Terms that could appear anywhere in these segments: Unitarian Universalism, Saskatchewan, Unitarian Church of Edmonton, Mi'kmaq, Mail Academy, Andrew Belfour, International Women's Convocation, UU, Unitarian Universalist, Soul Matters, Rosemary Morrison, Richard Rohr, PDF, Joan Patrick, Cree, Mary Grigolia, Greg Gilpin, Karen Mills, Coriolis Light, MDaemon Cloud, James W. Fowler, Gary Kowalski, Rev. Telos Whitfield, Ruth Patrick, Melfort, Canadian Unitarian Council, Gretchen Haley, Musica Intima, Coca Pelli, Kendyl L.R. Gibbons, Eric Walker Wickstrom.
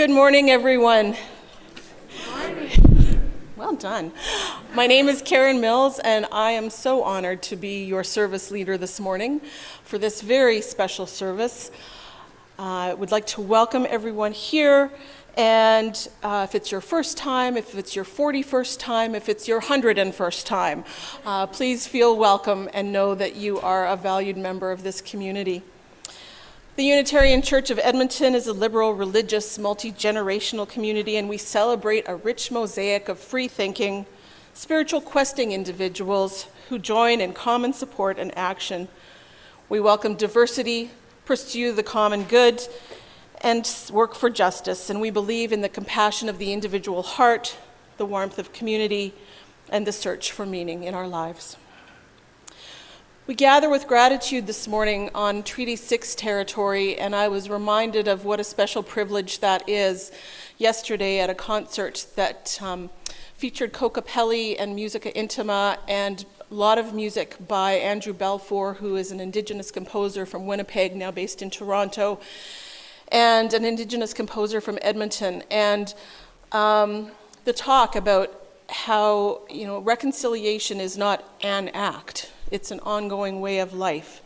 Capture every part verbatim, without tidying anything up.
Good morning, everyone. Well done. My name is Karen Mills, and I am so honored to be your service leader this morning for this very special service. I uh, would like to welcome everyone here, and uh, if it's your first time, if it's your forty-first time, if it's your one hundred first time, uh, please feel welcome and know that you are a valued member of this community. The Unitarian Church of Edmonton is a liberal, religious, multi-generational community, and we celebrate a rich mosaic of free-thinking, spiritual questing individuals who join in common support and action. We welcome diversity, pursue the common good, and work for justice, and we believe in the compassion of the individual heart, the warmth of community, and the search for meaning in our lives. We gather with gratitude this morning on Treaty Six territory, and I was reminded of what a special privilege that is yesterday at a concert that um, featured Coca Pelli and Musica Intima and a lot of music by Andrew Belfour, who is an Indigenous composer from Winnipeg, now based in Toronto, and an Indigenous composer from Edmonton. And um, the talk about how, you know, reconciliation is not an act. It's an ongoing way of life.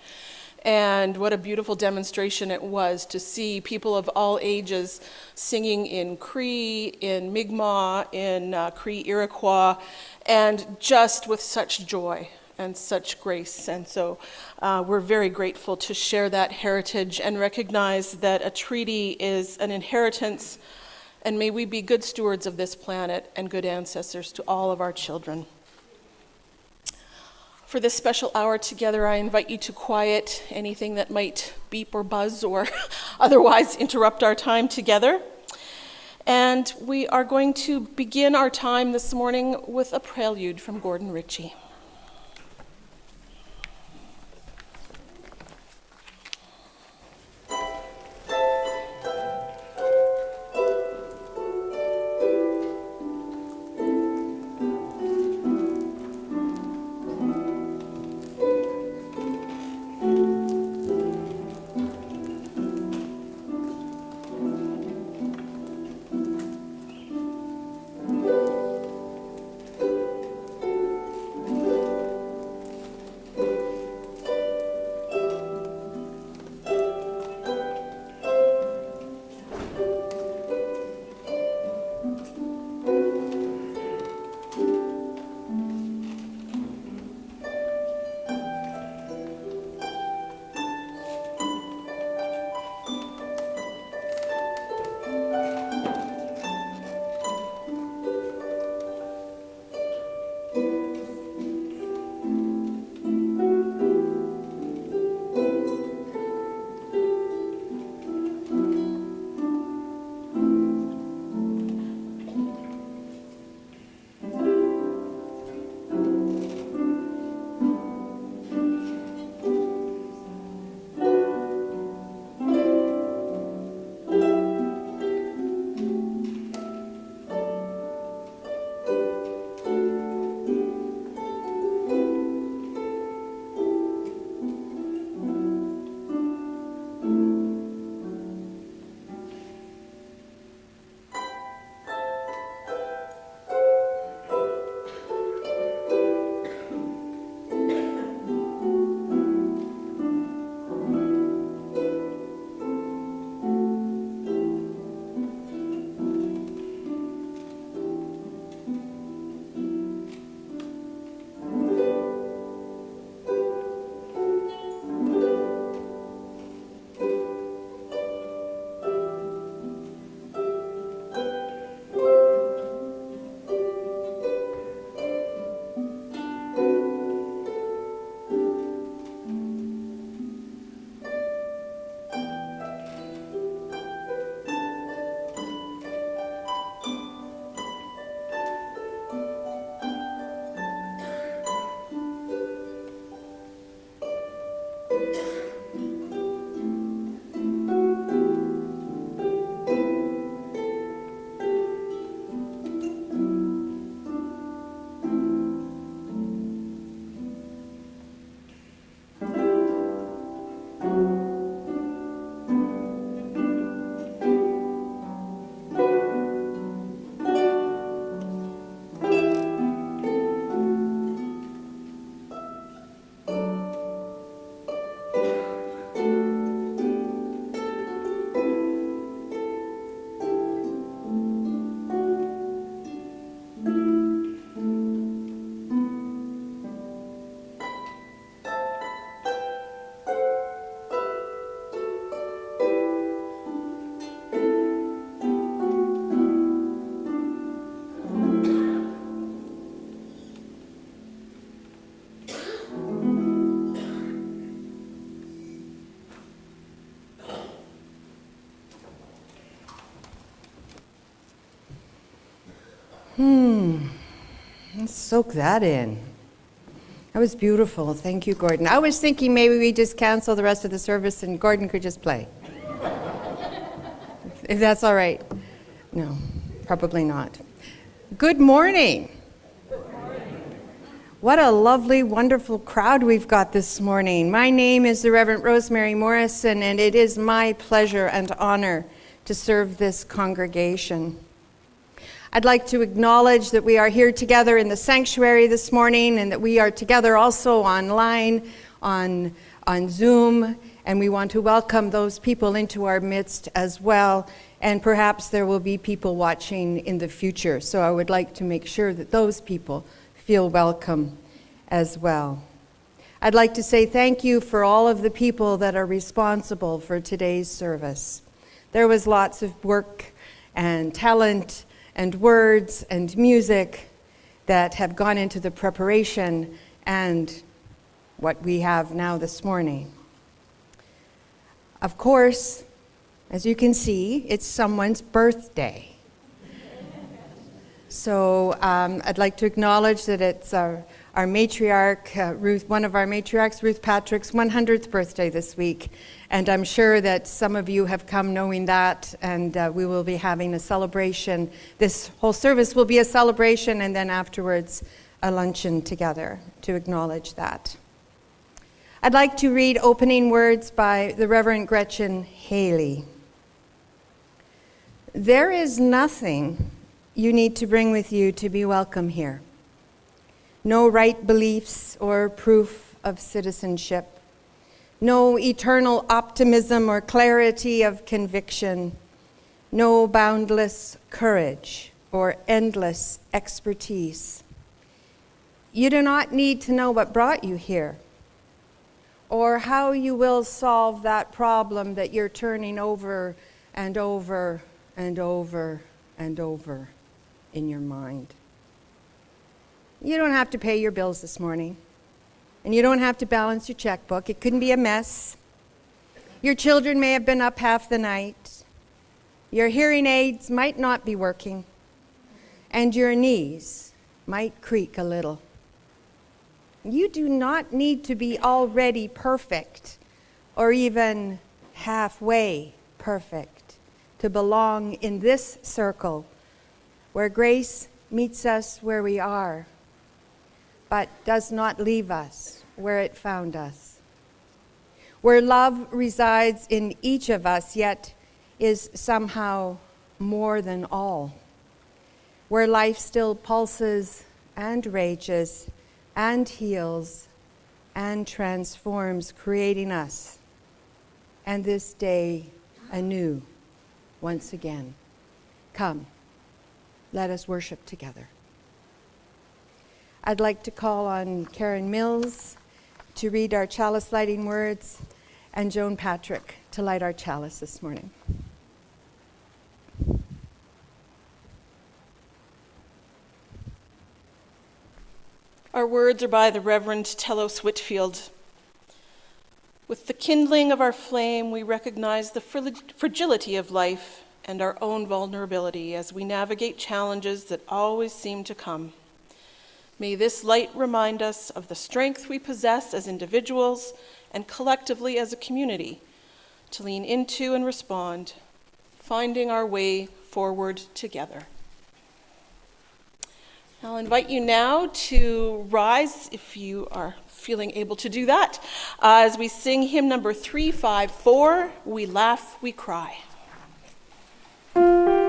And what a beautiful demonstration it was to see people of all ages singing in Cree, in Mi'kmaq, in uh, Cree Iroquois, and just with such joy and such grace. And so uh, we're very grateful to share that heritage and recognize that a treaty is an inheritance, and may we be good stewards of this planet and good ancestors to all of our children. For this special hour together, I invite you to quiet anything that might beep or buzz or otherwise interrupt our time together. And we are going to begin our time this morning with a prelude from Gordon Ritchie. Thank you. Hmm. Let's soak that in. That was beautiful. Thank you, Gordon. I was thinking maybe we just cancel the rest of the service and Gordon could just play. If that's all right. No, probably not. Good morning. Good morning. What a lovely, wonderful crowd we've got this morning. My name is the Reverend Rosemary Morrison, and it is my pleasure and honor to serve this congregation. I'd like to acknowledge that we are here together in the sanctuary this morning, and that we are together also online on, on Zoom, and we want to welcome those people into our midst as well, and perhaps there will be people watching in the future, so I would like to make sure that those people feel welcome as well. I'd like to say thank you for all of the people that are responsible for today's service. There was lots of work and talent and words and music that have gone into the preparation and what we have now this morning. Of course, as you can see, it's someone's birthday. So um, I'd like to acknowledge that it's our, our matriarch, uh, Ruth, one of our matriarchs, Ruth Patrick's one hundredth birthday this week. And I'm sure that some of you have come knowing that, and uh, we will be having a celebration. This whole service will be a celebration, and then afterwards a luncheon together to acknowledge that. I'd like to read opening words by the Reverend Gretchen Haley. There is nothing you need to bring with you to be welcome here. No right beliefs or proof of citizenship. No eternal optimism or clarity of conviction. No boundless courage or endless expertise. You do not need to know what brought you here, or how you will solve that problem that you're turning over and over and over and over in your mind. You don't have to pay your bills this morning. And you don't have to balance your checkbook. It couldn't be a mess. Your children may have been up half the night. Your hearing aids might not be working. And your knees might creak a little. You do not need to be already perfect or even halfway perfect to belong in this circle where grace meets us where we are, but does not leave us where it found us, where love resides in each of us, yet is somehow more than all, where life still pulses and rages and heals and transforms, creating us and this day anew once again. Come, let us worship together. I'd like to call on Karen Mills to read our chalice lighting words, and Joan Patrick to light our chalice this morning. Our words are by the Reverend Telos Whitfield. With the kindling of our flame, we recognize the fragility of life and our own vulnerability as we navigate challenges that always seem to come. May this light remind us of the strength we possess as individuals and collectively as a community to lean into and respond, finding our way forward together. I'll invite you now to rise, if you are feeling able to do that, uh, as we sing hymn number three five four, We Laugh, We Cry. Thank you.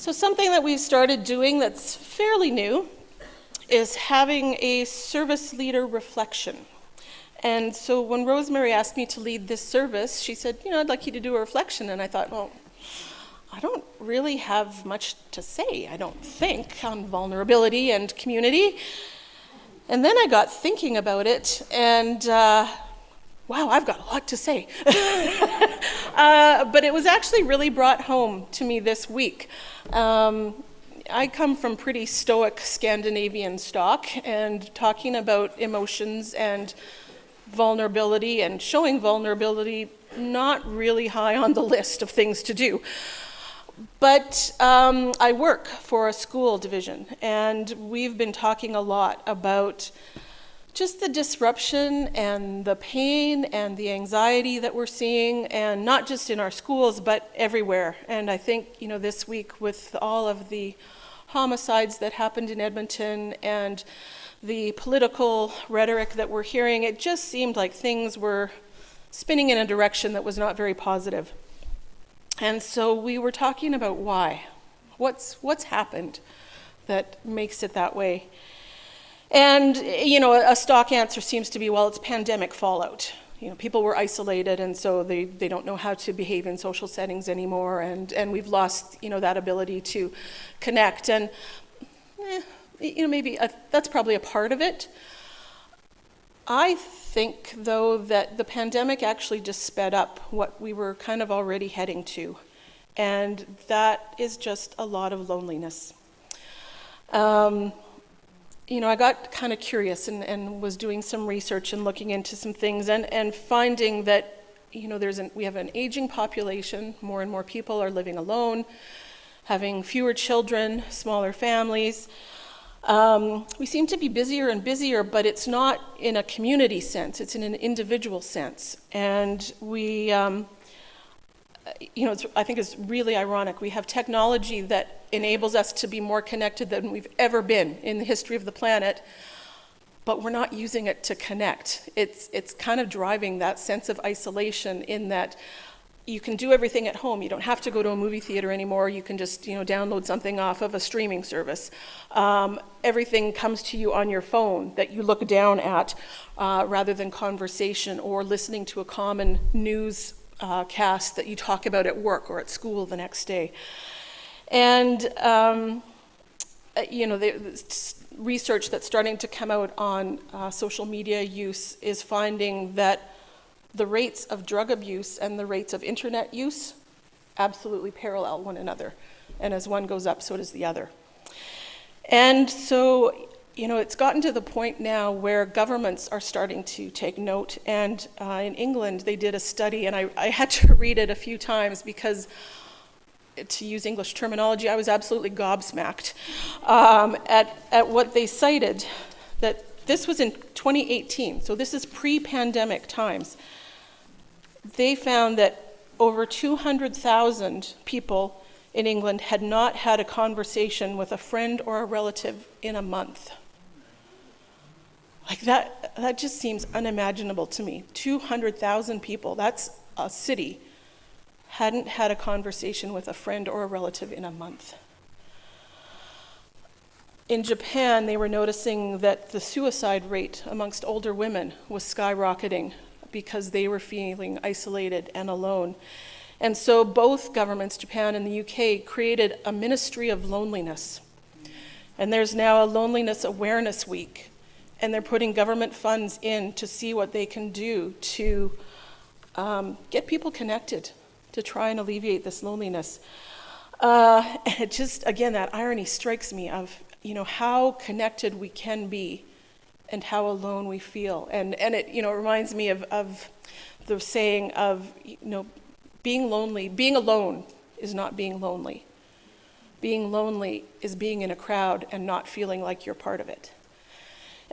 So something that we've started doing that's fairly new is having a service leader reflection. And so when Rosemary asked me to lead this service, she said, you know, I'd like you to do a reflection. And I thought, well, I don't really have much to say, I don't think, on vulnerability and community. And then I got thinking about it, and uh, wow, I've got a lot to say. uh, but it was actually really brought home to me this week. Um, I come from pretty stoic Scandinavian stock, and talking about emotions and vulnerability and showing vulnerability, not really high on the list of things to do. But um, I work for a school division, and we've been talking a lot about just the disruption and the pain and the anxiety that we're seeing, and not just in our schools, but everywhere. And I think, you know, this week with all of the homicides that happened in Edmonton and the political rhetoric that we're hearing, it just seemed like things were spinning in a direction that was not very positive. And so we were talking about why. What's, what's happened that makes it that way? And, you know, a stock answer seems to be, well, it's pandemic fallout. You know, people were isolated, and so they, they don't know how to behave in social settings anymore, and, and we've lost, you know, that ability to connect. And, eh, you know, maybe a, that's probably a part of it. I think, though, that the pandemic actually just sped up what we were kind of already heading to, and that is just a lot of loneliness. Um, you know, I got kind of curious and, and was doing some research and looking into some things, and, and finding that, you know, there's an, we have an aging population. More and more people are living alone, having fewer children, smaller families. Um, we seem to be busier and busier, but it's not in a community sense, it's in an individual sense. And we, um, you know, it's, I think it's really ironic. We have technology that enables us to be more connected than we've ever been in the history of the planet, but we're not using it to connect. It's, it's kind of driving that sense of isolation, in that you can do everything at home. You don't have to go to a movie theater anymore. You can just, you know, download something off of a streaming service. Um, everything comes to you on your phone that you look down at, uh, rather than conversation or listening to a common news uh, cast that you talk about at work or at school the next day. And um, you know, the, the research that's starting to come out on uh, social media use is finding that the rates of drug abuse and the rates of internet use absolutely parallel one another. And as one goes up, so does the other. And so, you know, it's gotten to the point now where governments are starting to take note. And uh, in England, they did a study, and I, I had to read it a few times because, to use English terminology, I was absolutely gobsmacked um, at, at what they cited. That this was in twenty eighteen, so this is pre-pandemic times. They found that over two hundred thousand people in England had not had a conversation with a friend or a relative in a month. Like that, that just seems unimaginable to me. two hundred thousand people, that's a city, hadn't had a conversation with a friend or a relative in a month. In Japan, they were noticing that the suicide rate amongst older women was skyrocketing, because they were feeling isolated and alone. And so both governments, Japan and the U K, created a ministry of loneliness. And there's now a Loneliness Awareness Week, and they're putting government funds in to see what they can do to um, get people connected, to try and alleviate this loneliness. Uh, and it just, again, that irony strikes me of, you know, how connected we can be and how alone we feel. And, and it, you know, it reminds me of, of the saying of, you know, being lonely, being alone is not being lonely. Being lonely is being in a crowd and not feeling like you're part of it.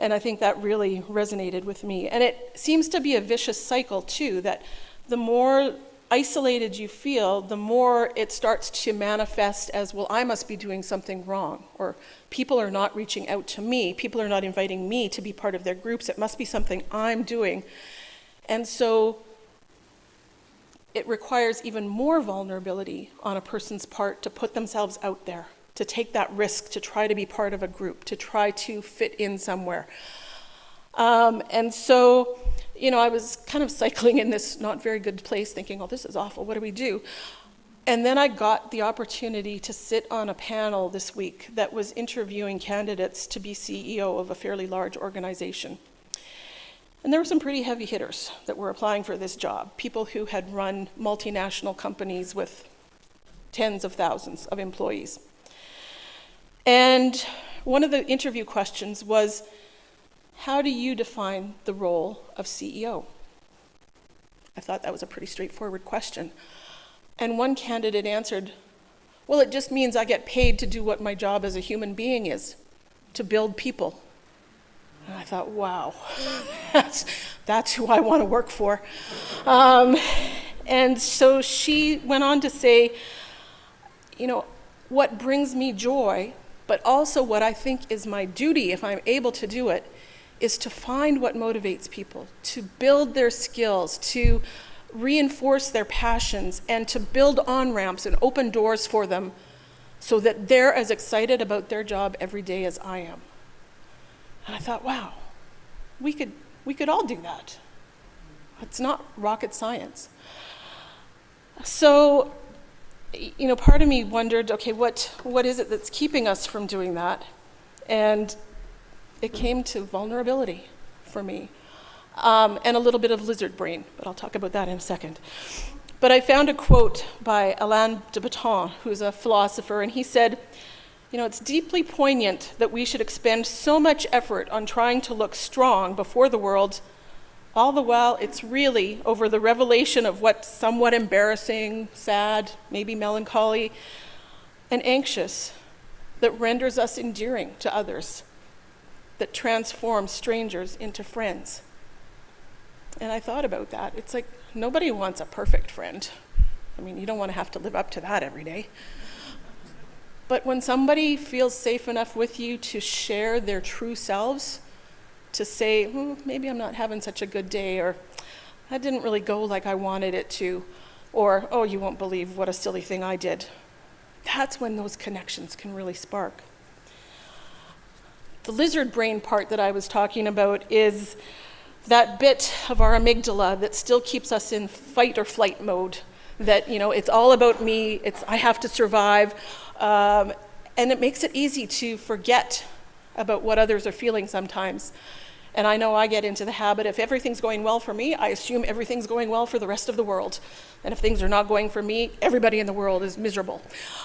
And I think that really resonated with me. And it seems to be a vicious cycle too, that the more isolated you feel, the more it starts to manifest as, well, I must be doing something wrong, or people are not reaching out to me, people are not inviting me to be part of their groups, it must be something I'm doing. And so it requires even more vulnerability on a person's part to put themselves out there, to take that risk, to try to be part of a group, to try to fit in somewhere. Um, and so, you know, I was kind of cycling in this not very good place thinking, oh, this is awful, what do we do? And then I got the opportunity to sit on a panel this week that was interviewing candidates to be C E O of a fairly large organization. And there were some pretty heavy hitters that were applying for this job, people who had run multinational companies with tens of thousands of employees. And one of the interview questions was, how do you define the role of C E O? I thought that was a pretty straightforward question. And one candidate answered, well, it just means I get paid to do what my job as a human being is, to build people. And I thought, wow, that's, that's who I want to work for. Um, and so she went on to say, you know, what brings me joy, but also what I think is my duty, if I'm able to do it, is to find what motivates people, to build their skills, to reinforce their passions, and to build on-ramps and open doors for them so that they're as excited about their job every day as I am. And I thought, wow, we could, we could all do that. It's not rocket science. So, you know, part of me wondered, okay, what, what is it that's keeping us from doing that? And it came to vulnerability for me. Um, and a little bit of lizard brain, but I'll talk about that in a second. But I found a quote by Alain de Botton, who's a philosopher, and he said, you know, it's deeply poignant that we should expend so much effort on trying to look strong before the world, all the while it's really over the revelation of what's somewhat embarrassing, sad, maybe melancholy, and anxious that renders us endearing to others, that transforms strangers into friends. And I thought about that. It's like, nobody wants a perfect friend. I mean, you don't want to have to live up to that every day. But when somebody feels safe enough with you to share their true selves, to say, hmm, maybe I'm not having such a good day, or that didn't really go like I wanted it to, or, oh, you won't believe what a silly thing I did. That's when those connections can really spark. The lizard brain part that I was talking about is that bit of our amygdala that still keeps us in fight or flight mode, that, you know, it's all about me, it's I have to survive, um, and it makes it easy to forget about what others are feeling sometimes. And I know I get into the habit, if everything's going well for me, I assume everything's going well for the rest of the world. And if things are not going for me, everybody in the world is miserable.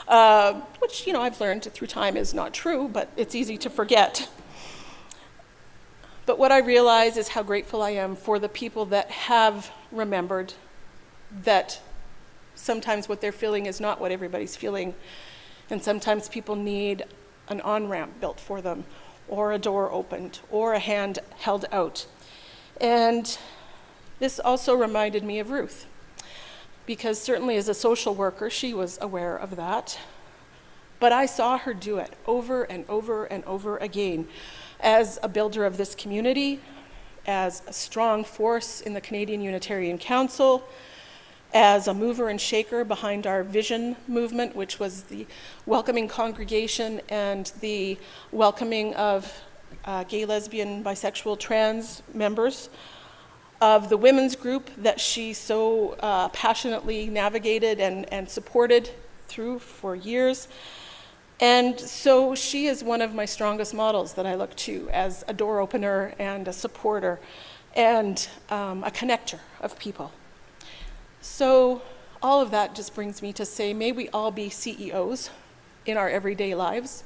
Uh, which, you know, I've learned through time is not true, but it's easy to forget. But what I realize is how grateful I am for the people that have remembered that sometimes what they're feeling is not what everybody's feeling. And sometimes people need an on-ramp built for them, or a door opened, or a hand held out. And this also reminded me of Ruth, because certainly as a social worker, she was aware of that. But I saw her do it over and over and over again. As a builder of this community, as a strong force in the Canadian Unitarian Council, as a mover and shaker behind our vision movement, which was the welcoming congregation and the welcoming of uh, gay, lesbian, bisexual, trans members, of the women's group that she so uh, passionately navigated and, and supported through for years. And so she is one of my strongest models that I look to as a door opener and a supporter and um, a connector of people. So all of that just brings me to say, may we all be C E Os in our everyday lives,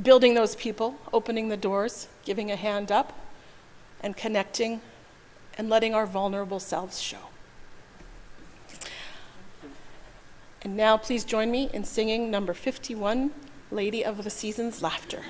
building those people, opening the doors, giving a hand up, and connecting, and letting our vulnerable selves show. And now please join me in singing number fifty-one, Lady of the Season's Laughter.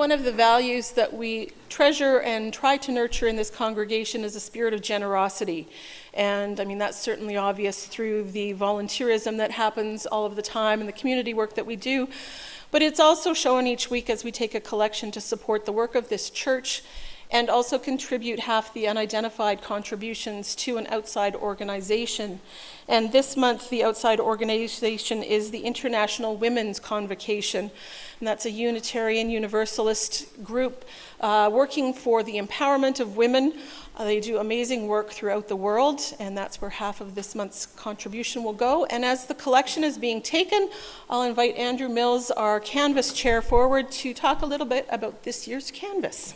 one of the values that we treasure and try to nurture in this congregation is a spirit of generosity. And I mean, that's certainly obvious through the volunteerism that happens all of the time and the community work that we do. But it's also shown each week as we take a collection to support the work of this church and also contribute half the unidentified contributions to an outside organization. And this month, the outside organization is the International Women's Convocation. And that's a Unitarian Universalist group uh, working for the empowerment of women. Uh, they do amazing work throughout the world, and that's where half of this month's contribution will go. And as the collection is being taken, I'll invite Andrew Mills, our Canvas Chair, forward to talk a little bit about this year's Canvas.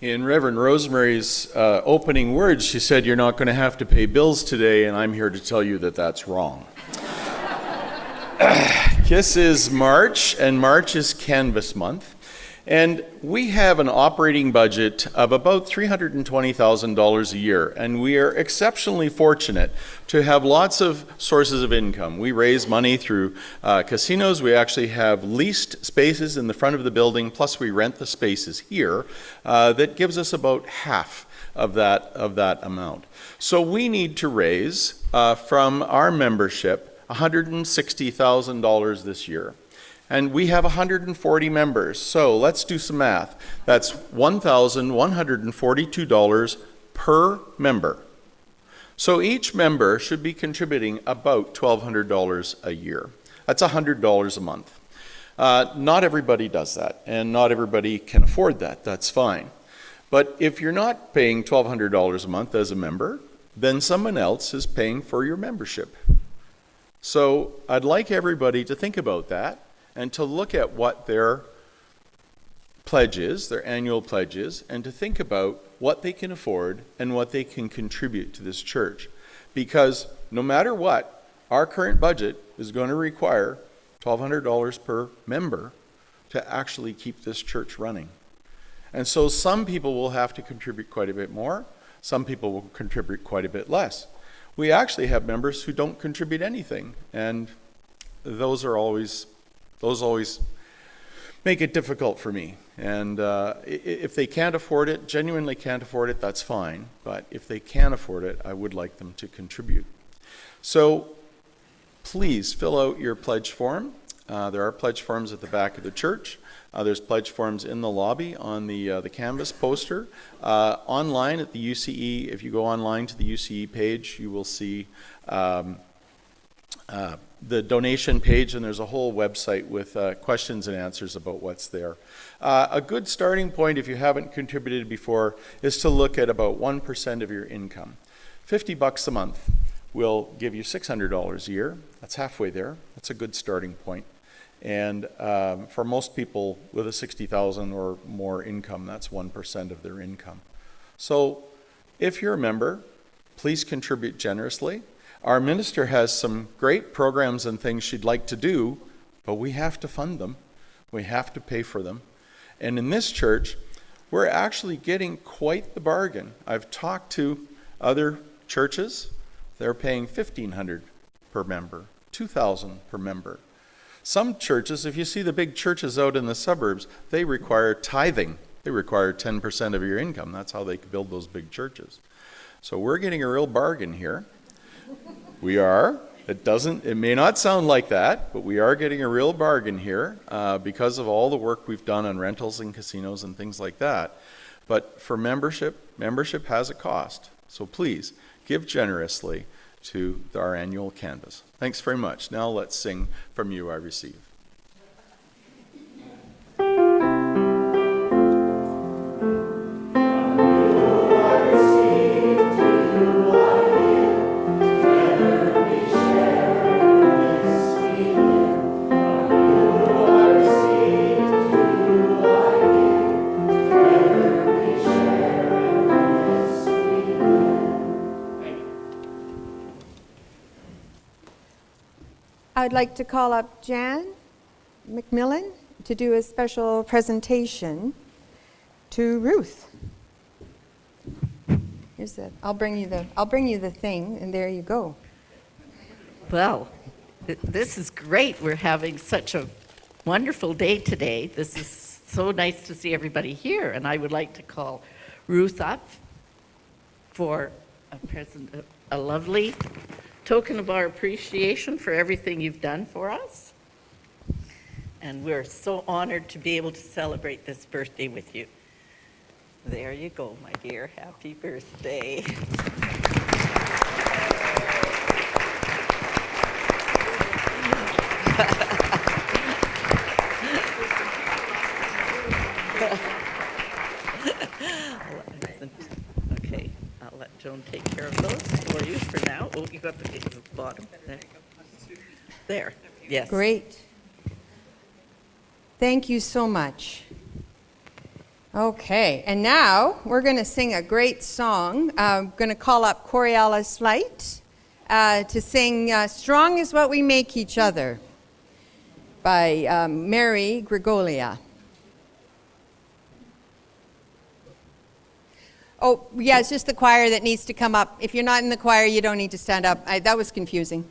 In Reverend Rosemary's uh, opening words, she said, "You're not going to have to pay bills today," and I'm here to tell you that that's wrong. KISS is March, and March is Canvas Month. And we have an operating budget of about three hundred twenty thousand dollars a year, and we are exceptionally fortunate to have lots of sources of income. We raise money through uh, casinos. We actually have leased spaces in the front of the building, plus we rent the spaces here. Uh, that gives us about half of that, of that amount. So we need to raise uh, from our membership one hundred sixty thousand dollars this year. And we have one hundred forty members, so let's do some math. That's one thousand one hundred forty-two dollars per member. So each member should be contributing about twelve hundred dollars a year. That's one hundred dollars a month. Uh, not everybody does that, and not everybody can afford that. That's fine. But if you're not paying twelve hundred dollars a month as a member, then someone else is paying for your membership. So I'd like everybody to think about that and to look at what their pledge is, their annual pledge is, and to think about what they can afford and what they can contribute to this church. Because no matter what, our current budget is going to require twelve hundred dollars per member to actually keep this church running. And so some people will have to contribute quite a bit more, some people will contribute quite a bit less. We actually have members who don't contribute anything, and those are always Those always make it difficult for me. And uh, if they can't afford it, genuinely can't afford it, that's fine. But if they can afford it, I would like them to contribute. So please fill out your pledge form. Uh, there are pledge forms at the back of the church. Uh, there's pledge forms in the lobby on the, uh, the Canvas poster. Uh, online at the U C E, if you go online to the U C E page, you will see um, uh, the donation page, and there's a whole website with uh, questions and answers about what's there. Uh, a good starting point, if you haven't contributed before, is to look at about one percent of your income. fifty bucks a month will give you six hundred dollars a year. That's halfway there. That's a good starting point. And um, for most people with a sixty thousand or more income, that's one percent of their income. So if you're a member, please contribute generously. Our minister has some great programs and things she'd like to do, but we have to fund them. We have to pay for them. And in this church, we're actually getting quite the bargain. I've talked to other churches. They're paying fifteen hundred dollars per member, two thousand dollars per member. Some churches, if you see the big churches out in the suburbs, they require tithing. They require ten percent of your income. That's how they build those big churches. So we're getting a real bargain here. We are. It doesn't, it may not sound like that, but we are getting a real bargain here uh, because of all the work we've done on rentals and casinos and things like that. But for membership, membership has a cost. So please give generously to our annual Canvas. Thanks very much. Now let's sing From You I Receive. I'd like to call up Jan McMillan to do a special presentation to Ruth. Here's the, I'll bring you the, I'll bring you the thing, and there you go. Well, This is great. We're having such a wonderful day today. This is so nice to see everybody here. And I would like to call Ruth up for a present, a lovely token of our appreciation for everything you've done for us. And we're so honored to be able to celebrate this birthday with you. There you go, my dear. Happy birthday. Okay, I'll let Joan take care of those for you for now. Oh, you got the, the bottom there. There, yes. Great. Thank you so much. Okay, and now we're going to sing a great song. Uh, I'm going to call up Coriolis Light uh, to sing uh, Strong is What We Make Each Other by um, Mary Grigolia. Oh, yeah, it's just the choir that needs to come up. If you're not in the choir, you don't need to stand up. I, that was confusing.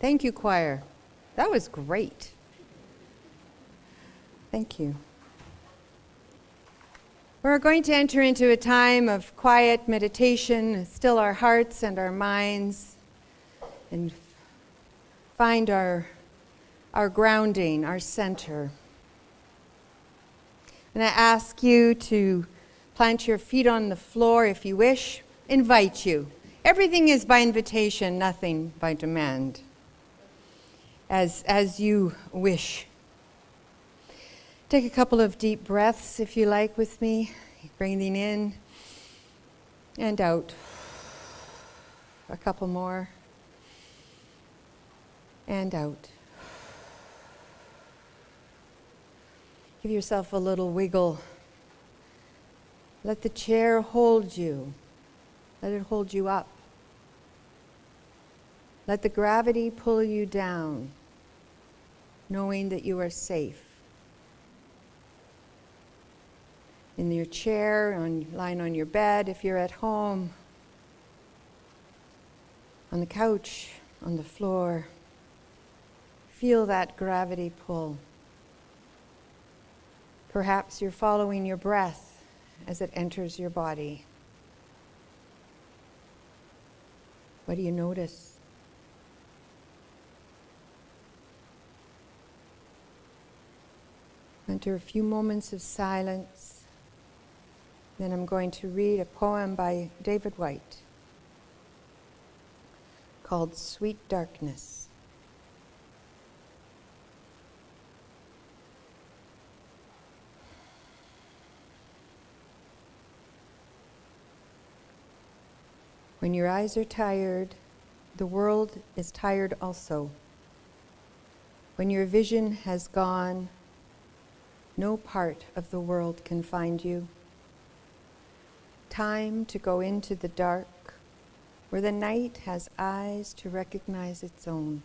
Thank you, choir. That was great. Thank you. We're going to enter into a time of quiet meditation, still our hearts and our minds, and find our, our grounding, our center. And I ask you to plant your feet on the floor if you wish. Invite you. Everything is by invitation, nothing by demand. As, as you wish. Take a couple of deep breaths, if you like, with me. Breathing in and out. A couple more. And out. Give yourself a little wiggle. Let the chair hold you. Let it hold you up. Let the gravity pull you down, knowing that you are safe. In your chair, on, lying on your bed if you're at home, on the couch, on the floor. Feel that gravity pull. Perhaps you're following your breath as it enters your body. What do you notice? Enter a few moments of silence. Then I'm going to read a poem by David Whyte called Sweet Darkness. When your eyes are tired, the world is tired also. When your vision has gone, no part of the world can find you. Time to go into the dark, where the night has eyes to recognize its own.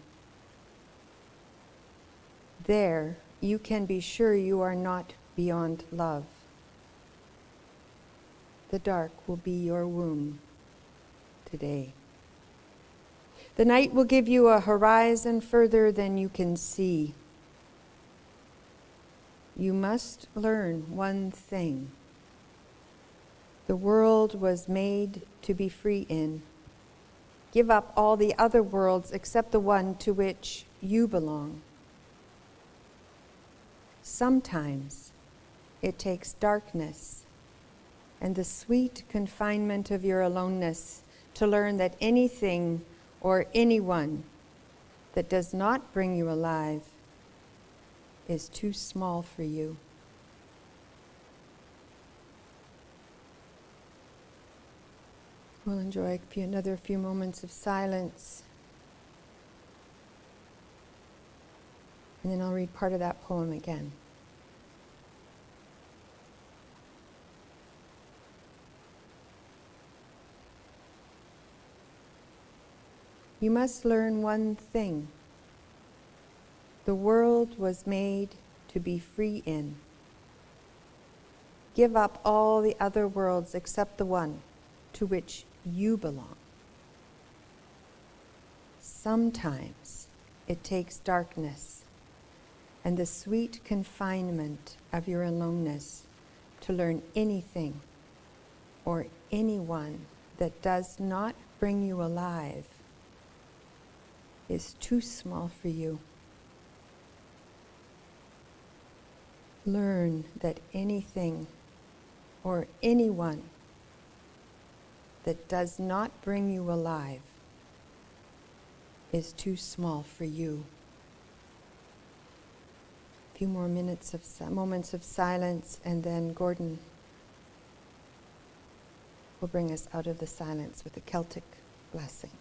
There, you can be sure you are not beyond love. The dark will be your womb today. The night will give you a horizon further than you can see. You must learn one thing. The world was made to be free in. Give up all the other worlds except the one to which you belong. Sometimes it takes darkness and the sweet confinement of your aloneness to learn that anything or anyone that does not bring you alive is too small for you. We'll enjoy another few moments of silence. And then I'll read part of that poem again. You must learn one thing. The world was made to be free in. Give up all the other worlds except the one to which you belong. Sometimes it takes darkness and the sweet confinement of your aloneness to learn anything or anyone that does not bring you alive is too small for you. Learn that anything or anyone that does not bring you alive is too small for you. A few more minutes of si- moments of silence, and then Gordon will bring us out of the silence with a Celtic blessing.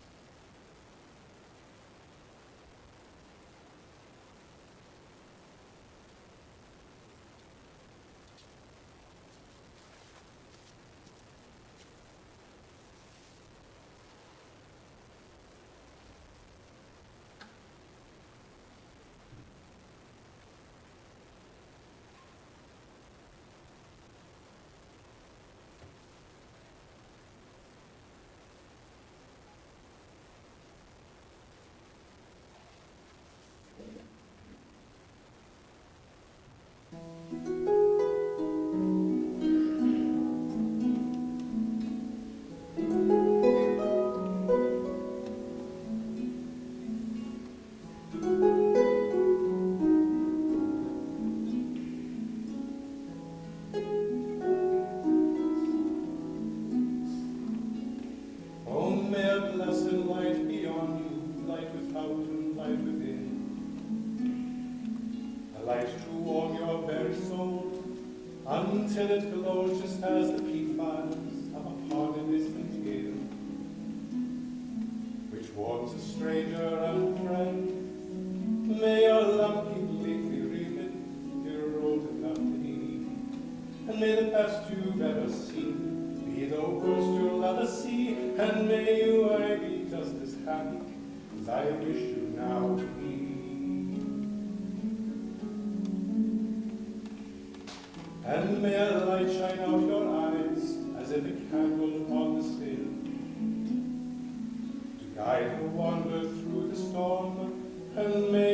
And may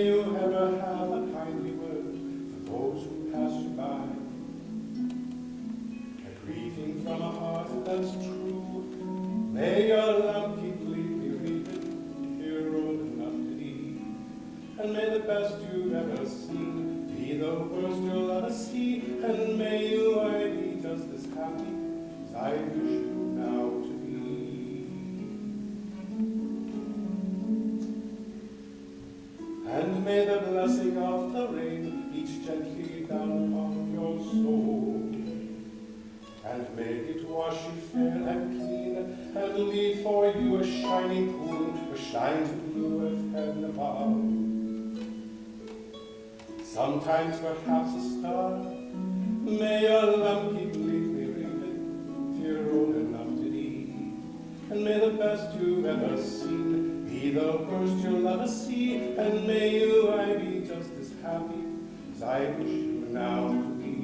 you ever have a kindly word for those who pass you by. and may the best you ever see be the worst you'll ever see, and may you I be just as happy as I wish you now to be. And may the blessing of the rain each gently down upon your soul, and may it wash you fair and clean, and leave for you a shining pool, a shining blue of heaven above. Sometimes perhaps a star, may your lamp keep bleakly ringing, till you're old enough to eat. And may the best you've ever seen be the worst you'll ever see, and may you I be just as happy as I wish you now to be.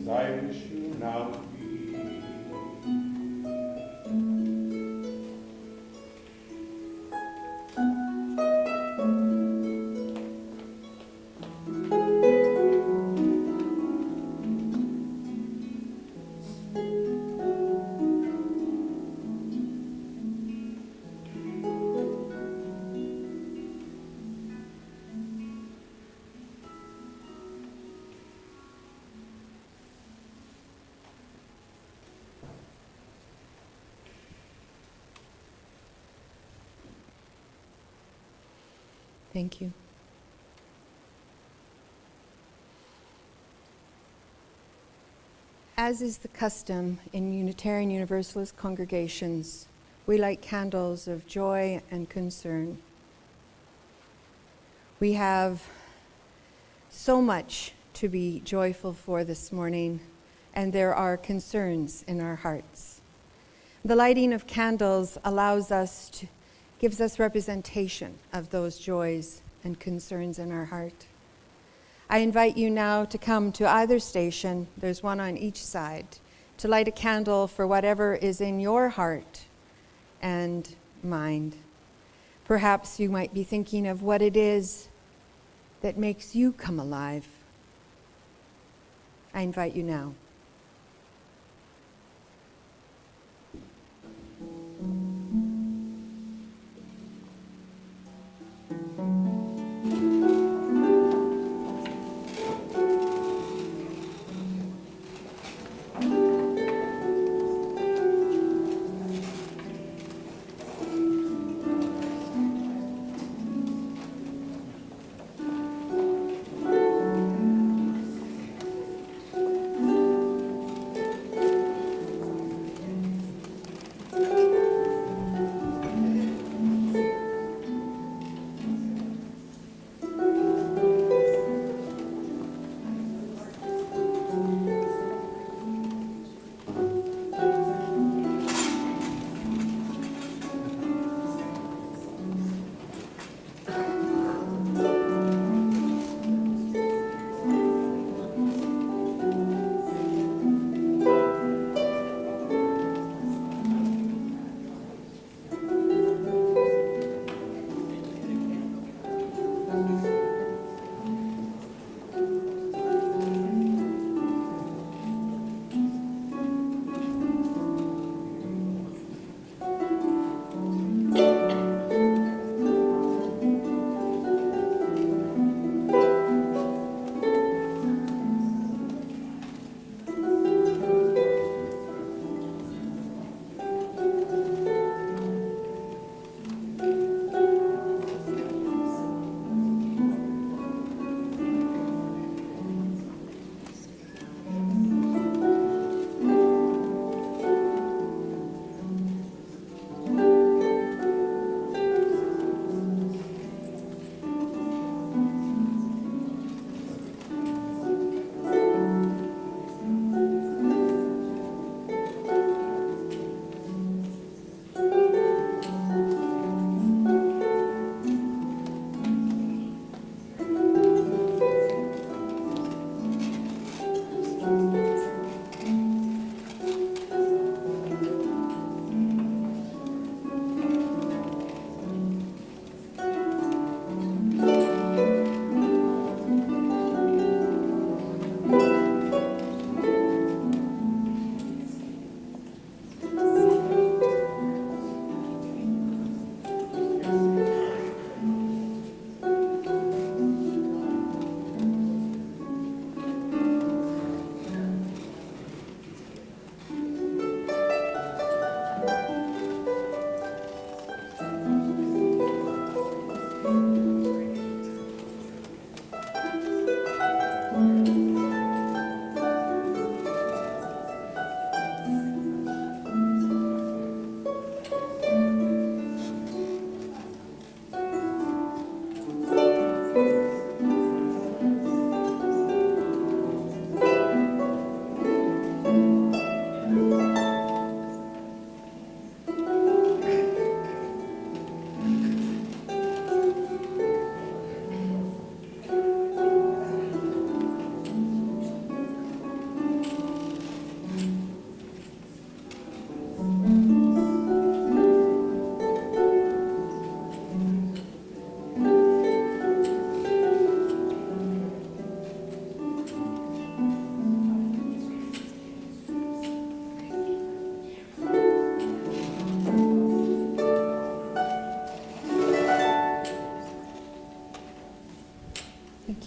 As I wish you now to be. Thank you. As is the custom in Unitarian Universalist congregations, we light candles of joy and concern. We have so much to be joyful for this morning, and there are concerns in our hearts. The lighting of candles allows us to gives us representation of those joys and concerns in our heart. I invite you now to come to either station, there's one on each side, to light a candle for whatever is in your heart and mind. Perhaps you might be thinking of what it is that makes you come alive. I invite you now.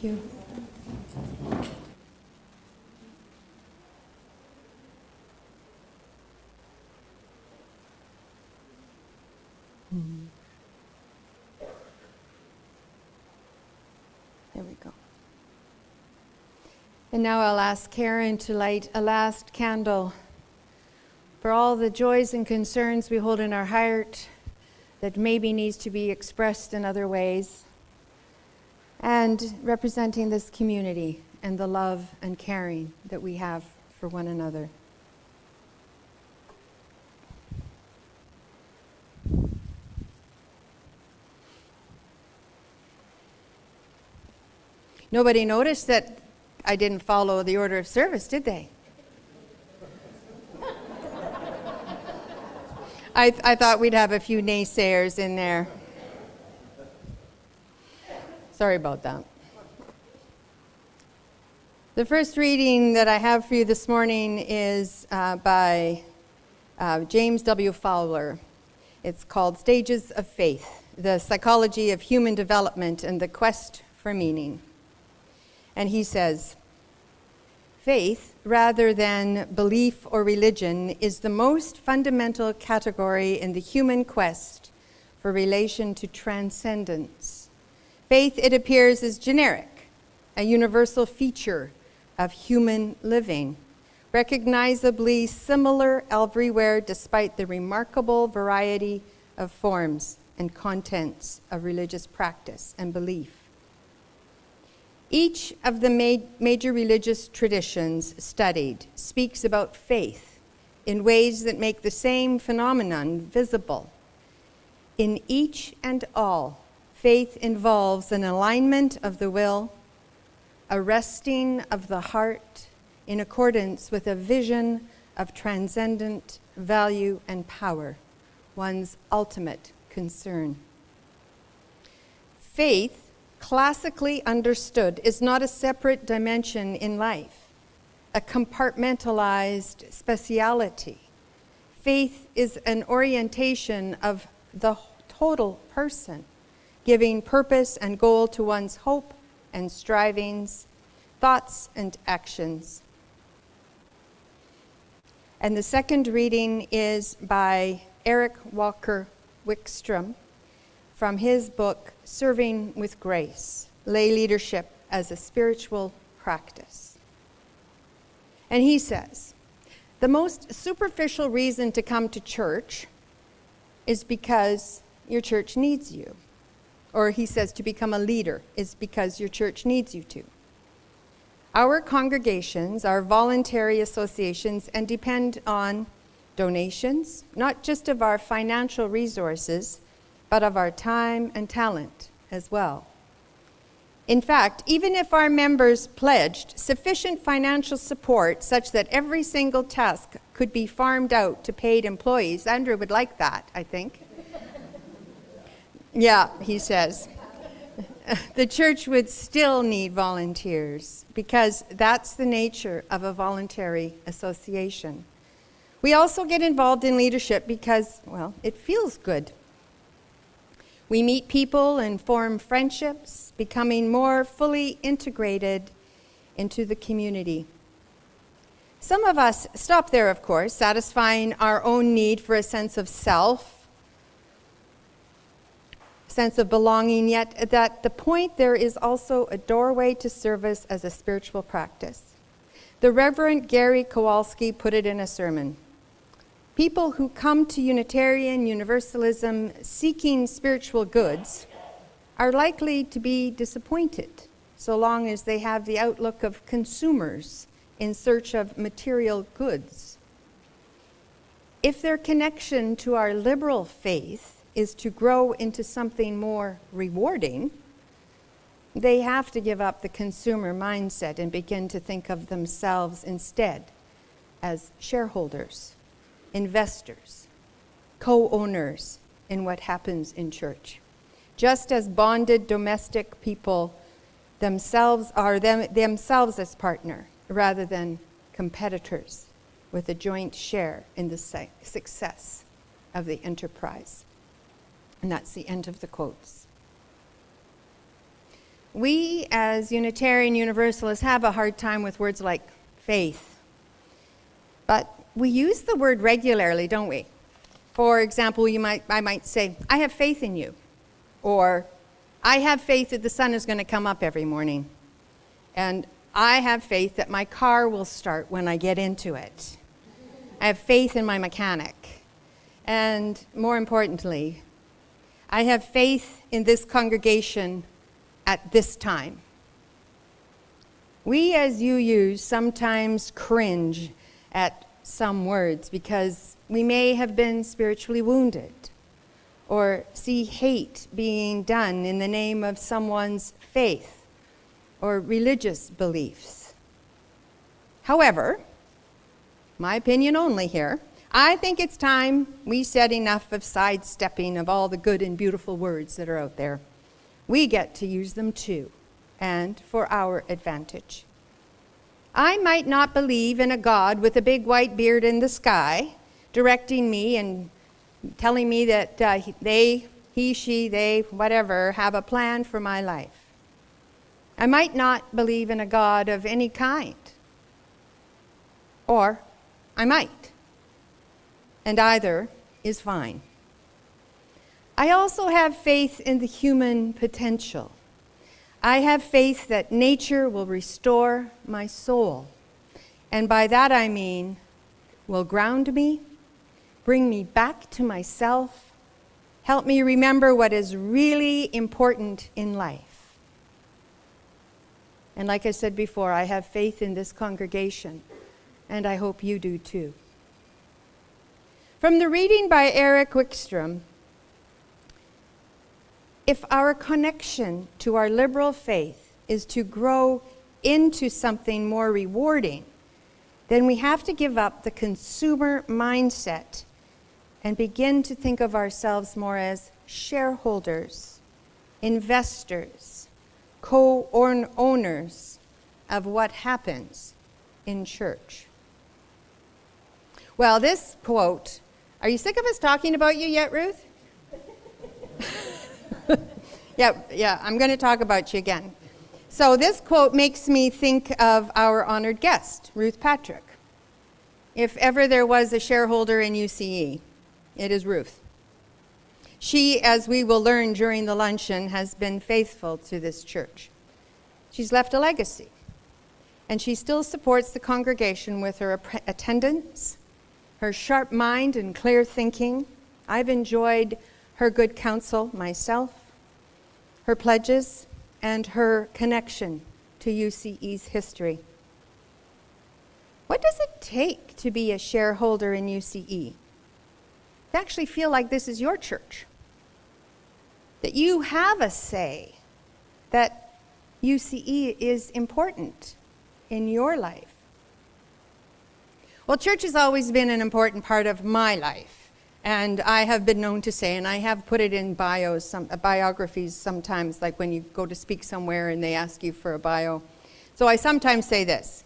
Thank you. Mm-hmm. There we go. And now I'll ask Karen to light a last candle for all the joys and concerns we hold in our heart that maybe needs to be expressed in other ways, and representing this community and the love and caring that we have for one another. Nobody noticed that I didn't follow the order of service, did they? I, th I thought we'd have a few naysayers in there. Sorry about that. The first reading that I have for you this morning is uh, by uh, James W. Fowler. It's called Stages of Faith, The Psychology of Human Development and the Quest for Meaning. And he says, faith, rather than belief or religion, is the most fundamental category in the human quest for relation to transcendence. Faith, it appears, is generic, a universal feature of human living, recognizably similar everywhere despite the remarkable variety of forms and contents of religious practice and belief. Each of the ma- major religious traditions studied speaks about faith in ways that make the same phenomenon visible. In each and all, faith involves an alignment of the will, a resting of the heart in accordance with a vision of transcendent value and power, one's ultimate concern. Faith, classically understood, is not a separate dimension in life, a compartmentalized speciality. Faith is an orientation of the total person, giving purpose and goal to one's hope and strivings, thoughts and actions. And the second reading is by Eric Walker Wickstrom, from his book, Serving with Grace, Lay Leadership as a Spiritual Practice. And he says, the most superficial reason to come to church is because your church needs you. Or he says, to become a leader is because your church needs you to. Our congregations are voluntary associations and depend on donations, not just of our financial resources, but of our time and talent as well. In fact, even if our members pledged sufficient financial support such that every single task could be farmed out to paid employees, Andrew would like that, I think. Yeah, he says. The church would still need volunteers because that's the nature of a voluntary association. We also get involved in leadership because, well, it feels good. We meet people and form friendships, becoming more fully integrated into the community. Some of us stop there, of course, satisfying our own need for a sense of self, sense of belonging, yet at that the point there is also a doorway to service as a spiritual practice. The Reverend Gary Kowalski put it in a sermon. People who come to Unitarian Universalism seeking spiritual goods are likely to be disappointed so long as they have the outlook of consumers in search of material goods. If their connection to our liberal faith is to grow into something more rewarding, they have to give up the consumer mindset and begin to think of themselves instead as shareholders, investors, co-owners in what happens in church. Just as bonded domestic people themselves are them, themselves as partner rather than competitors with a joint share in the success of the enterprise. And that's the end of the quotes. We as Unitarian Universalists have a hard time with words like faith, but we use the word regularly, don't we? For example, you might, I might say, I have faith in you, or I have faith that the sun is going to come up every morning, and I have faith that my car will start when I get into it. I have faith in my mechanic, and more importantly, I have faith in this congregation at this time. We as U Us sometimes cringe at some words because we may have been spiritually wounded or see hate being done in the name of someone's faith or religious beliefs. However, my opinion only here, I think it's time we said enough of sidestepping of all the good and beautiful words that are out there. We get to use them too, and for our advantage. I might not believe in a God with a big white beard in the sky, directing me and telling me that uh, they, he, she, they, whatever, have a plan for my life. I might not believe in a God of any kind. Or I might. And either is fine. I also have faith in the human potential. I have faith that nature will restore my soul. And by that I mean, will ground me, bring me back to myself, help me remember what is really important in life. And like I said before, I have faith in this congregation, and I hope you do too. From the reading by Eric Wickstrom, if our connection to our liberal faith is to grow into something more rewarding, then we have to give up the consumer mindset and begin to think of ourselves more as shareholders, investors, co-owners of what happens in church. Well, this quote, are you sick of us talking about you yet, Ruth? Yeah, yeah, I'm going to talk about you again. So this quote makes me think of our honored guest, Ruth Patrick. If ever there was a shareholder in U C E, it is Ruth. She, as we will learn during the luncheon, has been faithful to this church. She's left a legacy, and she still supports the congregation with her attendance, her sharp mind and clear thinking. I've enjoyed her good counsel myself, her pledges, and her connection to U C E's history. What does it take to be a shareholder in U C E? To actually feel like this is your church, that you have a say, that U C E is important in your life. Well, church has always been an important part of my life. And I have been known to say, and I have put it in bios, some, uh, biographies sometimes, like when you go to speak somewhere and they ask you for a bio. So I sometimes say this.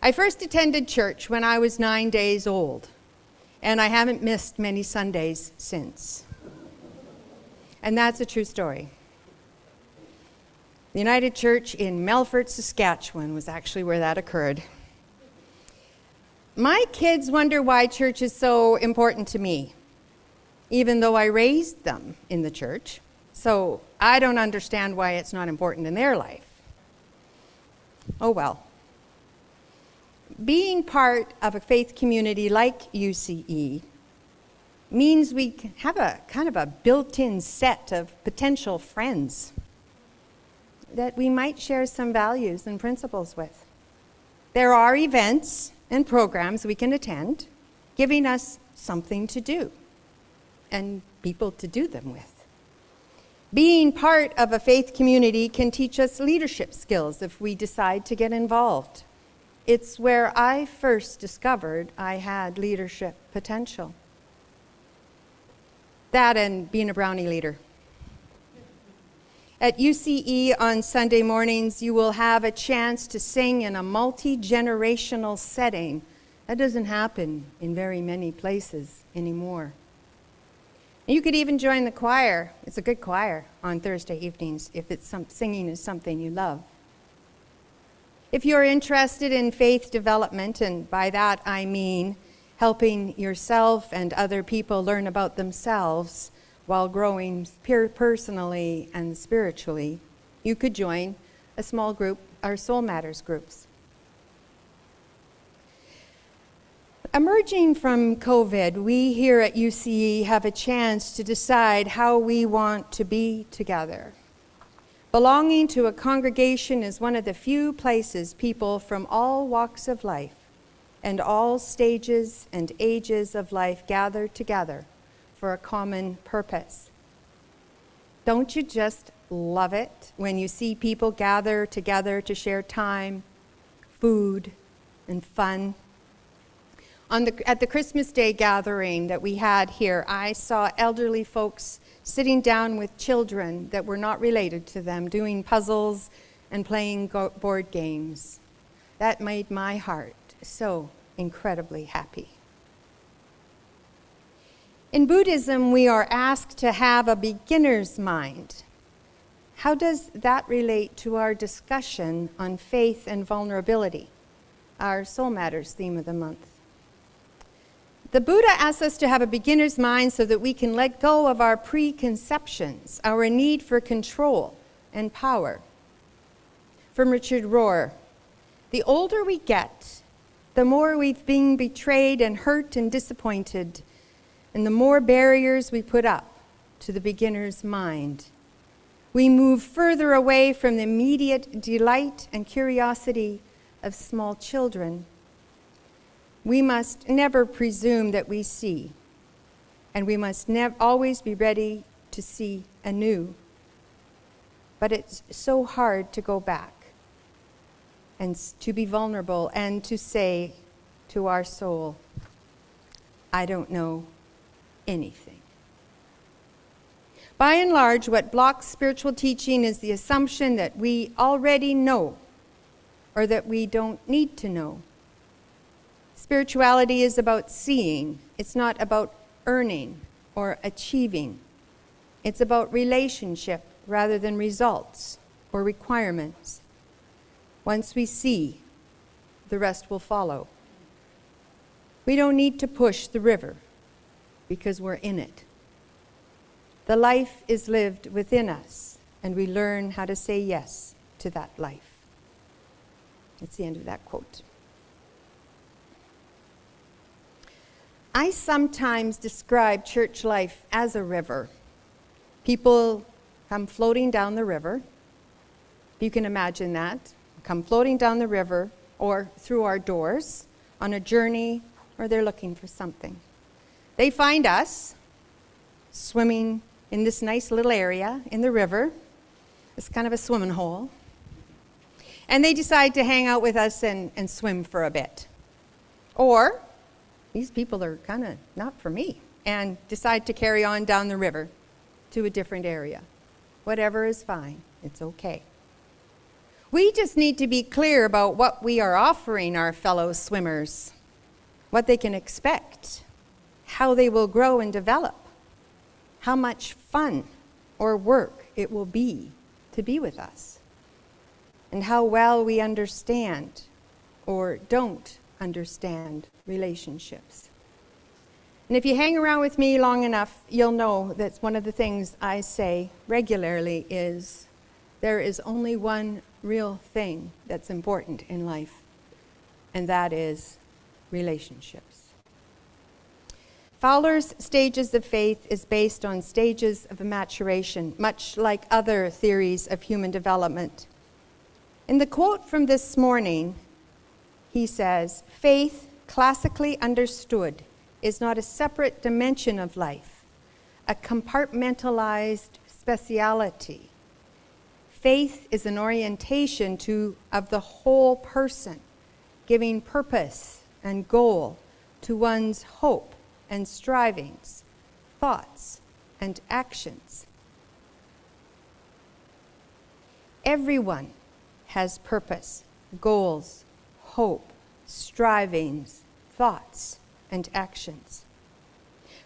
I first attended church when I was nine days old, and I haven't missed many Sundays since. And that's a true story. The United Church in Melfort, Saskatchewan was actually where that occurred. My kids wonder why church is so important to me, even though I raised them in the church, so I don't understand why it's not important in their life. Oh well. Being part of a faith community like U C E means we have a kind of a built-in set of potential friends that we might share some values and principles with. There are events and programs we can attend, giving us something to do and people to do them with. Being part of a faith community can teach us leadership skills if we decide to get involved. It's where I first discovered I had leadership potential. That and being a brownie leader. At U C E on Sunday mornings, you will have a chance to sing in a multi-generational setting. That doesn't happen in very many places anymore. And you could even join the choir. It's a good choir on Thursday evenings if it's some, singing is something you love. If you're interested in faith development, and by that I mean helping yourself and other people learn about themselves while growing personally and spiritually, you could join a small group, our Soul Matters groups. Emerging from COVID, we here at U C E have a chance to decide how we want to be together. Belonging to a congregation is one of the few places people from all walks of life and all stages and ages of life gather together for a common purpose. Don't you just love it when you see people gather together to share time, food, and fun? On the, at the Christmas Day gathering that we had here, I saw elderly folks sitting down with children that were not related to them, doing puzzles and playing go board games. That made my heart so incredibly happy. In Buddhism, we are asked to have a beginner's mind. How does that relate to our discussion on faith and vulnerability, our Soul Matters theme of the month? The Buddha asks us to have a beginner's mind so that we can let go of our preconceptions, our need for control and power. From Richard Rohr, the older we get, the more we've been betrayed and hurt and disappointed, and the more barriers we put up to the beginner's mind. We move further away from the immediate delight and curiosity of small children. We must never presume that we see, and we must always be ready to see anew. But it's so hard to go back and to be vulnerable and to say to our soul, I don't know anything. By and large, what blocks spiritual teaching is the assumption that we already know or that we don't need to know. Spirituality is about seeing. It's not about earning or achieving. It's about relationship rather than results or requirements. Once we see, the rest will follow. We don't need to push the river because we're in it. The life is lived within us, and we learn how to say yes to that life. That's the end of that quote. I sometimes describe church life as a river. People come floating down the river. You can imagine that. Come floating down the river or through our doors on a journey, or they're looking for something. They find us swimming in this nice little area in the river. It's kind of a swimming hole. And they decide to hang out with us and, and swim for a bit. Or these people are kind of not for me, and decide to carry on down the river to a different area. Whatever is fine, it's okay. We just need to be clear about what we are offering our fellow swimmers, what they can expect, how they will grow and develop, how much fun or work it will be to be with us, and how well we understand or don't understand relationships. And if you hang around with me long enough, you'll know that one of the things I say regularly is there is only one real thing that's important in life, and that is relationships. Fowler's stages of faith is based on stages of maturation, much like other theories of human development. In the quote from this morning, he says, faith, classically understood, is not a separate dimension of life, a compartmentalized speciality. Faith is an orientation to, of the whole person, giving purpose and goal to one's hope and strivings, thoughts and actions. Everyone has purpose, goals, hope, strivings, thoughts, and actions.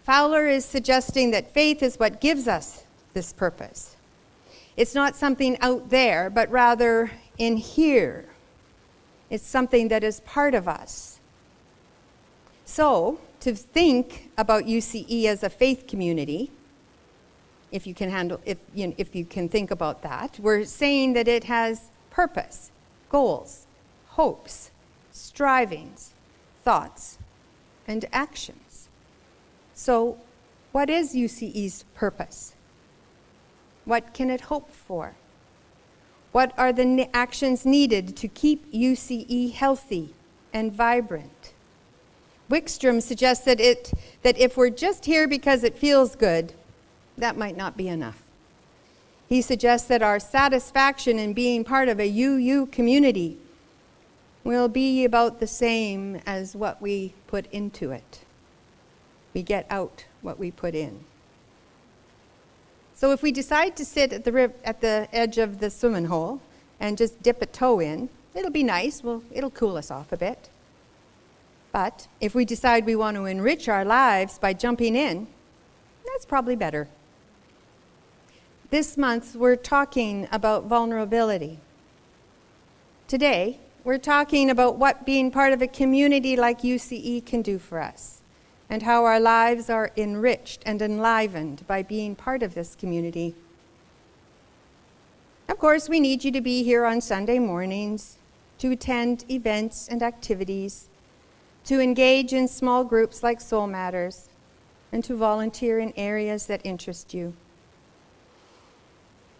Fowler is suggesting that faith is what gives us this purpose. It's not something out there, but rather in here. It's something that is part of us. So, to think about U C E as a faith community, if you can handle, if you know, if you can think about that, we're saying that it has purpose, goals, hopes, strivings, thoughts, and actions. So, what is U C E's purpose? What can it hope for? What are the ne- actions needed to keep U C E healthy and vibrant? Wickstrom suggests that, it, that if we're just here because it feels good, that might not be enough. He suggests that our satisfaction in being part of a U U community will be about the same as what we put into it. We get out what we put in. So if we decide to sit at the, riv at the edge of the swimming hole and just dip a toe in, it'll be nice, well, it'll cool us off a bit. But if we decide we want to enrich our lives by jumping in, that's probably better. This month, we're talking about vulnerability. Today, we're talking about what being part of a community like U C E can do for us, and how our lives are enriched and enlivened by being part of this community. Of course, we need you to be here on Sunday mornings, to attend events and activities, to engage in small groups like Soul Matters, and to volunteer in areas that interest you.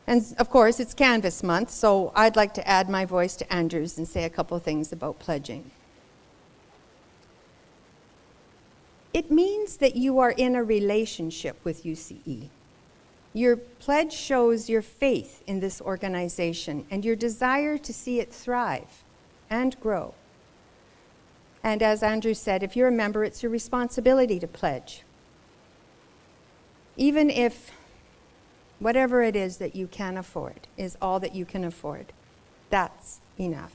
And of course, it's Canvas Month, so I'd like to add my voice to Andrew's and say a couple things about pledging. It means that you are in a relationship with U C E. Your pledge shows your faith in this organization and your desire to see it thrive and grow. And as Andrew said, if you're a member, it's your responsibility to pledge. Even if whatever it is that you can afford is all that you can afford, that's enough.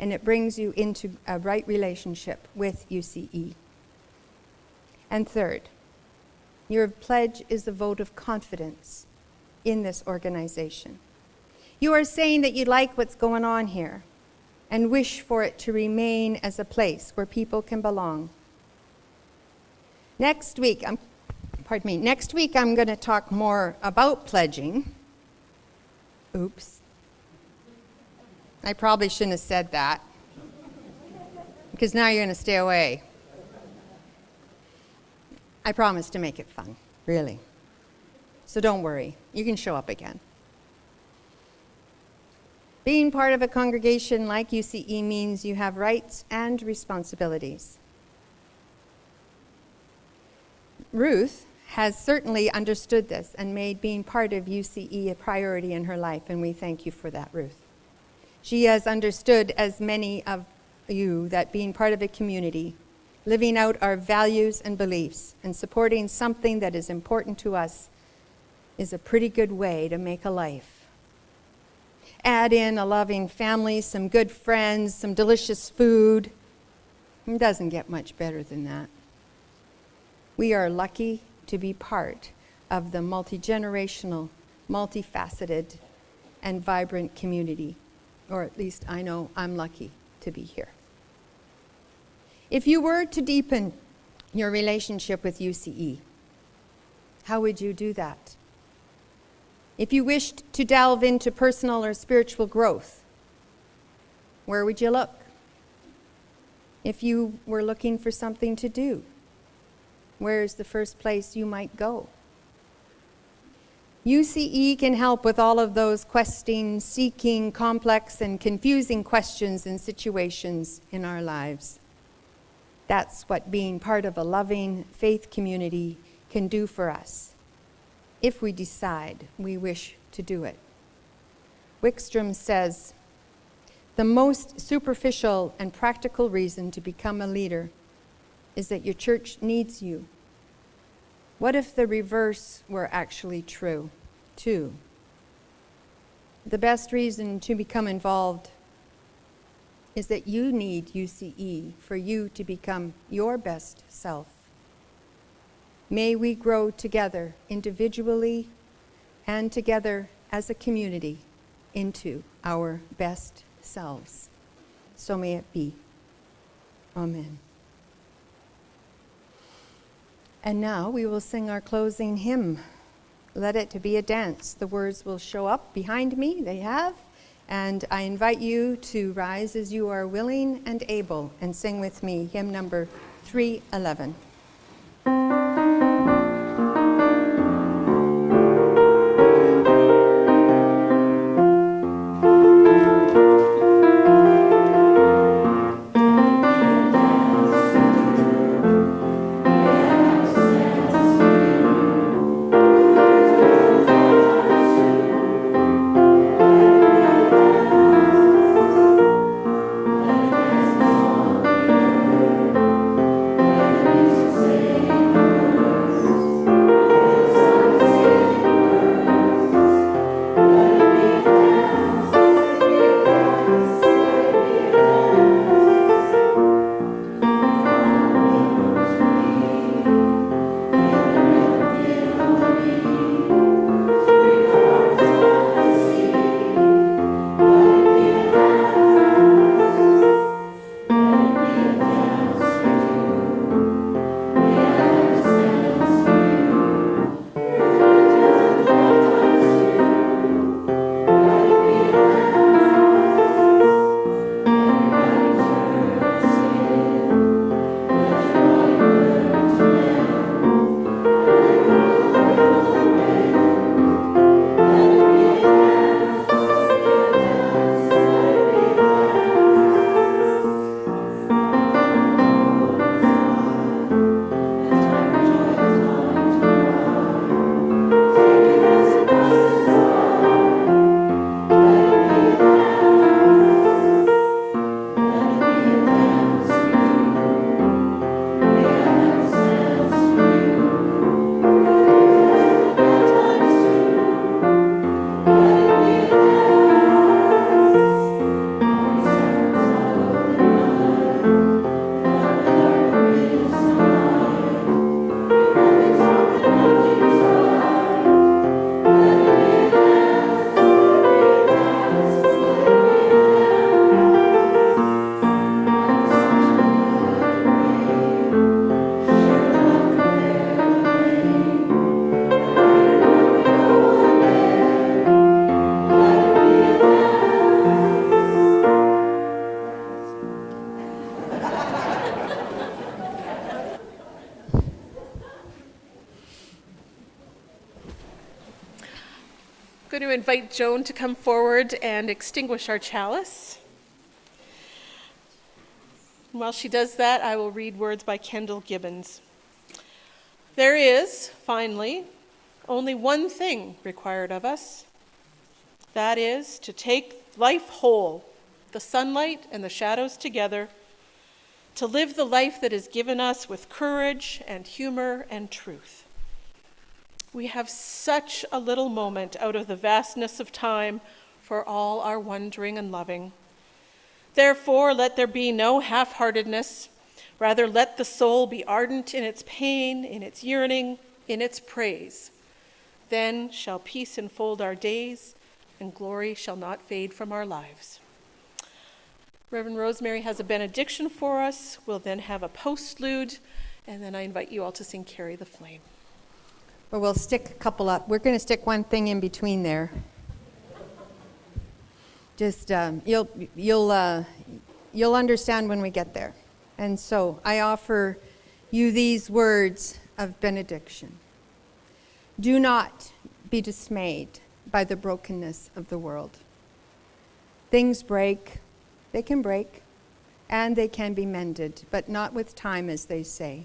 And it brings you into a right relationship with U C E. And third, your pledge is a vote of confidence in this organization. You are saying that you like what's going on here and wish for it to remain as a place where people can belong. Next week, I'm, pardon me, next week I'm going to talk more about pledging. Oops. I probably shouldn't have said that, because now you're going to stay away. I promise to make it fun, really. So don't worry, you can show up again. Being part of a congregation like U C E means you have rights and responsibilities. Ruth has certainly understood this and made being part of U C E a priority in her life, and we thank you for that, Ruth. She has understood, as many of you, that being part of a community, living out our values and beliefs, and supporting something that is important to us is a pretty good way to make a life. Add in a loving family, some good friends, some delicious food. It doesn't get much better than that. We are lucky to be part of the multi-generational, multifaceted, and vibrant community, or at least I know I'm lucky to be here. If you were to deepen your relationship with U C E, how would you do that? If you wished to delve into personal or spiritual growth, where would you look? If you were looking for something to do, where's the first place you might go? U C E can help with all of those questing, seeking, complex, and confusing questions and situations in our lives. That's what being part of a loving faith community can do for us, if we decide we wish to do it. Wickstrom says, "The most superficial and practical reason to become a leader is that your church needs you. What if the reverse were actually true, too? The best reason to become involved is that you need U C E for you to become your best self. May we grow together individually and together as a community into our best selves. So may it be. Amen. And now we will sing our closing hymn, Let It Be a Dance. The words will show up behind me, they have, and I invite you to rise as you are willing and able and sing with me hymn number three eleven. Invite Joan to come forward and extinguish our chalice. While she does that, I will read words by Kendyl Gibbons. There is, finally, only one thing required of us. That is to take life whole, the sunlight and the shadows together, to live the life that is given us with courage and humor and truth. We have such a little moment out of the vastness of time for all our wondering and loving. Therefore, let there be no half-heartedness. Rather, let the soul be ardent in its pain, in its yearning, in its praise. Then shall peace enfold our days, and glory shall not fade from our lives. Reverend Rosemary has a benediction for us. We'll then have a postlude, and then I invite you all to sing Carry the Flame. Or we'll stick a couple up. We're going to stick one thing in between there. Just um, you'll you'll uh, you'll understand when we get there. And so I offer you these words of benediction. Do not be dismayed by the brokenness of the world. Things break, they can break, and they can be mended, but not with time, as they say,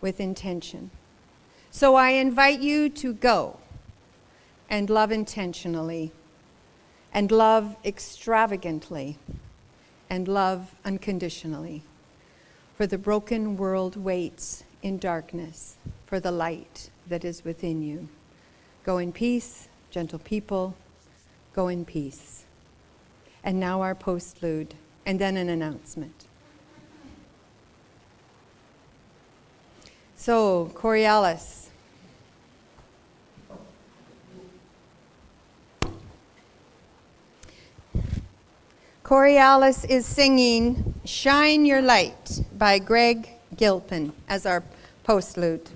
with intention. So I invite you to go and love intentionally, and love extravagantly, and love unconditionally. For the broken world waits in darkness for the light that is within you. Go in peace, gentle people, go in peace. And now our postlude, and then an announcement. So, Coriolis. Coriolis is singing Shine Your Light by Greg Gilpin as our postlude.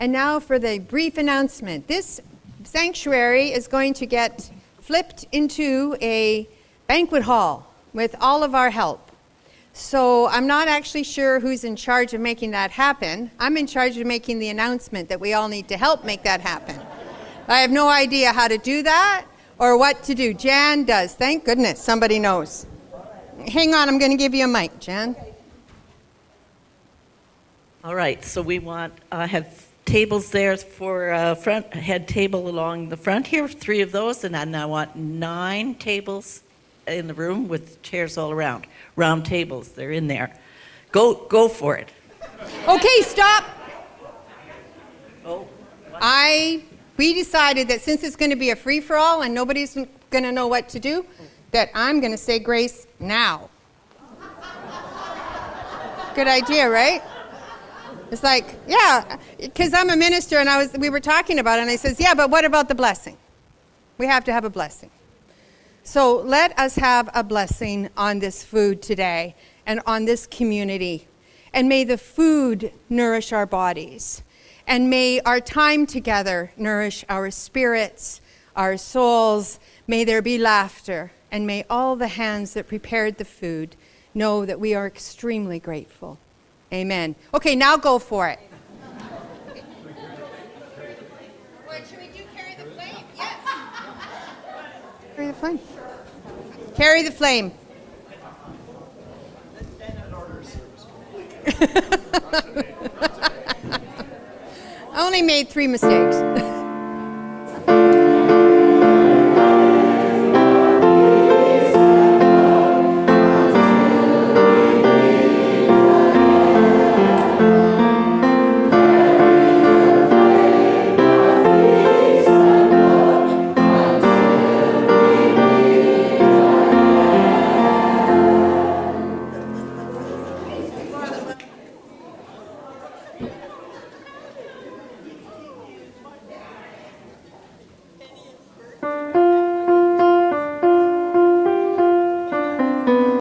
And now for the brief announcement. This sanctuary is going to get flipped into a banquet hall with all of our help. So I'm not actually sure who's in charge of making that happen. I'm in charge of making the announcement that we all need to help make that happen. I have no idea how to do that or what to do. Jan does. Thank goodness somebody knows. Hang on, I'm going to give you a mic, Jan. All right, so we want, I uh, have tables there for a front head table along the front here, three of those, and then I want nine tables in the room with chairs all around. Round tables, they're in there. Go, go for it. Okay, stop. Oh. I, we decided that since it's going to be a free-for-all and nobody's going to know what to do, that I'm going to say grace now. Good idea, right? It's like, yeah, because I'm a minister, and I was, we were talking about it, and I says, yeah, but what about the blessing? We have to have a blessing. So let us have a blessing on this food today and on this community. And may the food nourish our bodies. And may our time together nourish our spirits, our souls. May there be laughter. And may all the hands that prepared the food know that we are extremely grateful. Amen. Okay, now go for it. What should we do? Carry the flame? Yes. Carry the flame. Carry the flame. I only made three mistakes.